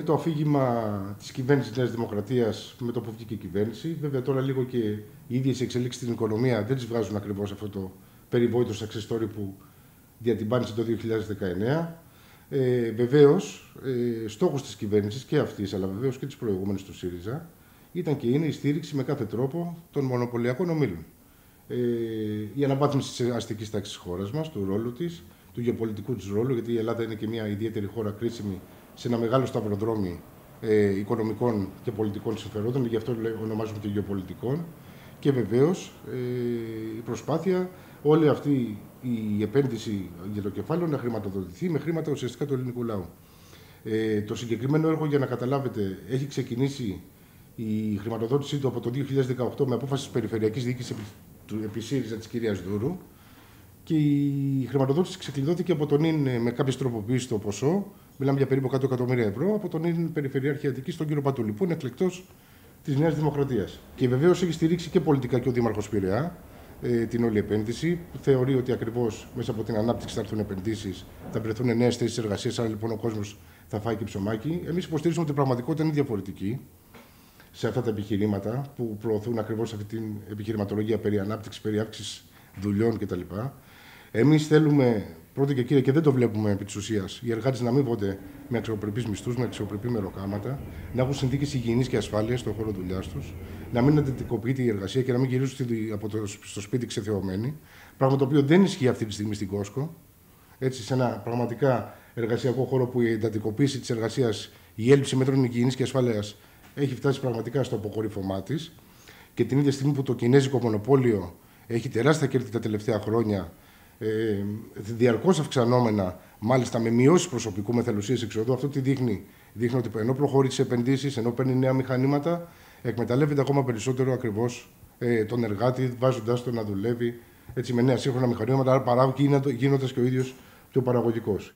Με το αφήγημα της κυβέρνησης της Νέας Δημοκρατίας, με το που βγήκε η κυβέρνηση, βέβαια τώρα λίγο και οι ίδιες οι εξελίξεις στην οικονομία δεν τις βγάζουν ακριβώς αυτό το περιβόητο σαξιστόρι που διατυμπάνησε το 2019. Βεβαίως, στόχος της κυβέρνησης και αυτής, αλλά βεβαίως και της προηγούμενης του ΣΥΡΙΖΑ, ήταν και είναι η στήριξη με κάθε τρόπο των μονοπωλιακών ομίλων. Η αναβάθμιση της αστικής τάξης της χώρας μας, του ρόλου της, του γεωπολιτικού της ρόλου, γιατί η Ελλάδα είναι και μια ιδιαίτερη χώρα κρίσιμη σε ένα μεγάλο σταυροδρόμι οικονομικών και πολιτικών συμφερόντων, γι' αυτό ονομάζουμε και γεωπολιτικών. Και βεβαίως η προσπάθεια, όλη αυτή η επένδυση για το κεφάλαιο να χρηματοδοτηθεί με χρήματα ουσιαστικά του ελληνικού λαού. Το συγκεκριμένο έργο, για να καταλάβετε, έχει ξεκινήσει η χρηματοδότησή του από το 2018 με απόφαση της Περιφερειακής Διοίκησης επί ΣΥΡΙΖΑ της κυρίας Δούρου. Και η χρηματοδότηση ξεκλειδώθηκε από τον ΙΝ με κάποιες τροποποιήσεις στο ποσό. Μιλάμε για περίπου 100 εκατομμύρια ευρώ από τον ΙΝ Περιφερειάρχη Αττικής, τον κύριο Πατουλή, που είναι εκλεκτός της Νέας Δημοκρατίας. Και βεβαίως έχει στηρίξει και πολιτικά και ο Δήμαρχος Πειραιά την όλη επένδυση, που θεωρεί ότι ακριβώς μέσα από την ανάπτυξη θα έρθουν επενδύσεις, θα βρεθούν νέες θέσεις εργασίας, άρα λοιπόν ο κόσμος θα φάει και ψωμάκι. Εμείς υποστηρίζουμε ότι η πραγματικότητα είναι διαφορετική σε αυτά τα επιχειρήματα που προωθούν ακριβώς αυτή την επιχειρηματολογία περί ανάπτυξης, περί αύξησης δουλειών κτλ. Εμείς θέλουμε, πρώτα και κύριε, και δεν το βλέπουμε επί της ουσίας, οι εργάτες να μην βόνται με αξιοπρεπείς μισθούς, με αξιοπρεπή μεροκάματα, να έχουν συνθήκες υγιεινής και ασφάλειας στον χώρο δουλειάς τους, να μην αντιτικοποιείται η εργασία και να μην γυρίζουν στο σπίτι ξεθεωμένοι. Πράγμα το οποίο δεν ισχύει αυτή τη στιγμή στην Κόσκο. Έτσι, σε ένα πραγματικά εργασιακό χώρο που η εντατικοποίηση της εργασίας, η έλλειψη μέτρων υγιεινής και ασφάλειας έχει φτάσει πραγματικά στο αποκορύφωμά της. Και την ίδια στιγμή που το κινέζικο μονοπόλιο έχει τεράστια κέρδη τα τελευταία χρόνια. Διαρκώς αυξανόμενα, μάλιστα με μειώσεις προσωπικού, με θελουσίες εξοδού. Αυτό τι δείχνει? Δείχνει ότι ενώ προχωρεί σε επενδύσεις, ενώ παίρνει νέα μηχανήματα, εκμεταλλεύεται ακόμα περισσότερο ακριβώς τον εργάτη, βάζοντας τον να δουλεύει έτσι, με νέα σύγχρονα μηχανήματα, άρα παράγει, γίνοντας και ο ίδιος πιο παραγωγικός.